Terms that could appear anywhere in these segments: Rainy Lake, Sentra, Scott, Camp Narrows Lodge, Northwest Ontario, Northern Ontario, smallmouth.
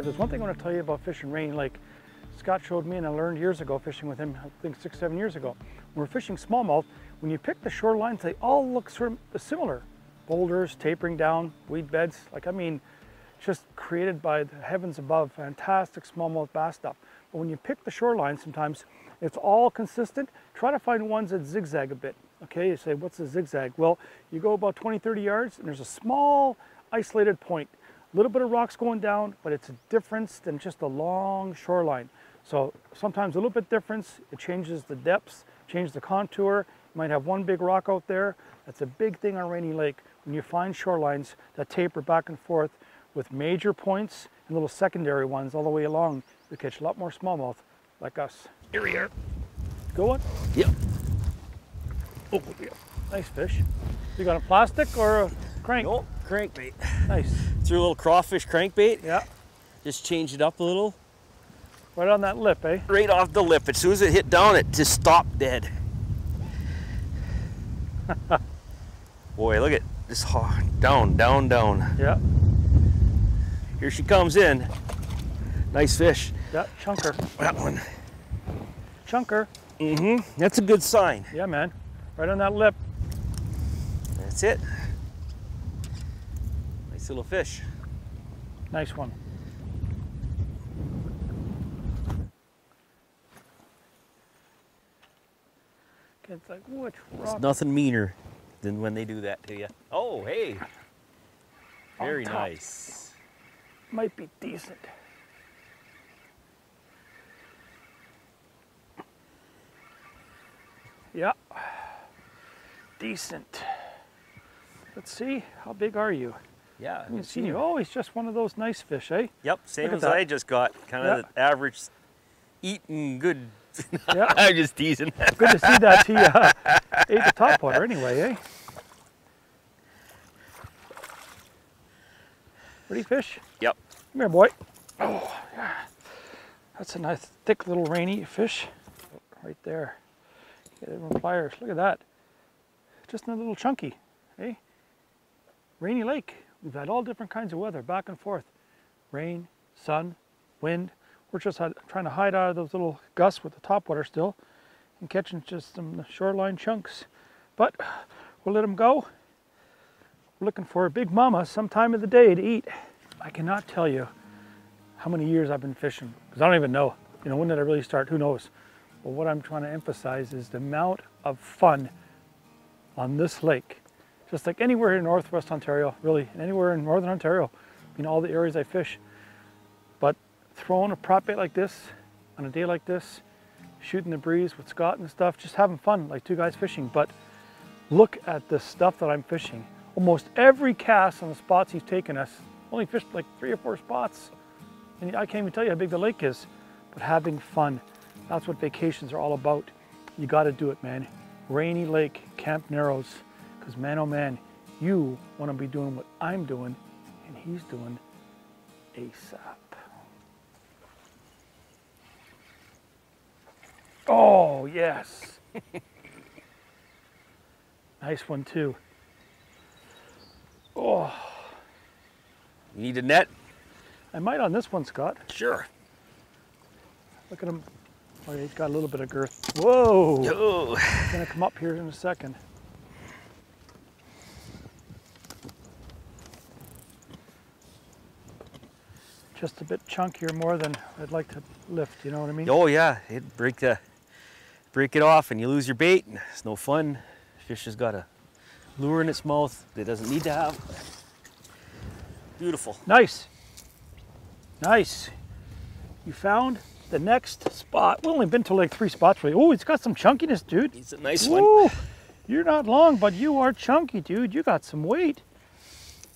If there's one thing I want to tell you about fishing Rainy Lake, Scott showed me and I learned years ago fishing with him, I think 6-7 years ago. When we're fishing smallmouth, when you pick the shorelines, they all look sort of similar. Boulders, tapering down, weed beds, like I mean, just created by the heavens above, fantastic smallmouth bass stuff. But when you pick the shoreline sometimes, it's all consistent. Try to find ones that zigzag a bit. Okay, you say, what's a zigzag? Well, you go about 20-30 yards and there's a small isolated point. A little bit of rocks going down, but it's a difference than just a long shoreline. So sometimes a little bit difference, it changes the depths, changes the contour. You might have one big rock out there. That's a big thing on Rainy Lake. When you find shorelines that taper back and forth with major points and little secondary ones all the way along, you catch a lot more smallmouth like us. Here we are. Good one? Yep. Oh, yeah. Nice fish. You got a plastic or a crank? Nope, crankbait. Nice. Threw a little crawfish crankbait. Yeah. Just changed it up a little. Right on that lip, eh? Right off the lip. As soon as it hit down, it just stopped dead. Boy, look at this. Down, down, down. Yeah. Here she comes in. Nice fish. Yeah, chunker. That one. Chunker. Mm-hmm. That's a good sign. Yeah, man. Right on that lip. That's it. Nice little fish. Nice one. It's like, which rock? There's nothing meaner than when they do that to you. Oh, hey. Very nice. Might be decent. Yeah. Decent. Let's see. How big are you? Yeah. I haven't seen you. Oh, he's just one of those nice fish, eh? Yep. Same as that I just got. Kind of the average eating good. Yep. I'm just teasing. Good to see that he ate the top water anyway, eh? Pretty fish? Yep. Come here, boy. Oh, yeah. That's a nice, thick little Rainy fish. Right there. Get it with pliers. Look at that. Just a little chunky, eh? Rainy Lake. We've had all different kinds of weather, back and forth. Rain, sun, wind. We're just trying to hide out of those little gusts with the topwater still and catching just some shoreline chunks. But we'll let them go. We're looking for a big mama sometime of the day to eat. I cannot tell you how many years I've been fishing because I don't even know. You know, when did I really start? Who knows? But what I'm trying to emphasize is the amount of fun on this lake. Just like anywhere in Northwest Ontario, really, and anywhere in Northern Ontario, in all the areas I fish. But throwing a prop bait like this on a day like this, shooting the breeze with Scott and stuff, just having fun like two guys fishing. But look at the stuff that I'm fishing. Almost every cast on the spots he's taken us, only fished like 3 or 4 spots. And I can't even tell you how big the lake is, but having fun. That's what vacations are all about. You gotta do it, man. Rainy Lake, Camp Narrows, because man, oh man, you wanna be doing what I'm doing and he's doing ASAP. Oh, yes. Nice one, too. Oh. You need a net? I might on this one, Scott. Sure. Look at him. Oh, he's got a little bit of girth. Whoa. Oh. He's going to come up here in a second. Just a bit chunkier, more than I'd like to lift, you know what I mean? Oh, yeah. It'd break the... Break it off and you lose your bait and it's no fun. Fish has got a lure in its mouth that it doesn't need to have. Beautiful. Nice. Nice. You found the next spot. We've only been to like 3 spots really. Oh, it's got some chunkiness, dude. It's a nice one. You're not long, but you are chunky, dude. You got some weight.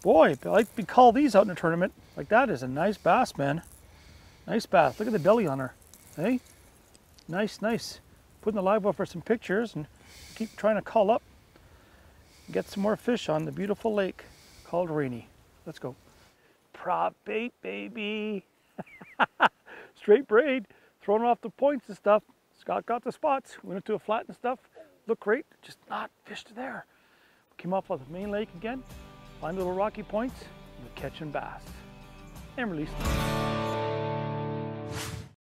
Boy, I like to call these out in a tournament. Like that is a nice bass, man. Nice bass. Look at the belly on her. Hey? Nice, nice. Putting the live well for some pictures and keep trying to call up and get some more fish on the beautiful lake called Rainy. Let's go. Prop bait, baby. Straight braid, throwing off the points and stuff. Scott got the spots, went into a flat and stuff. Looked great, just not fished there. Came off of the main lake again, find little rocky points, and we're catching bass and release them.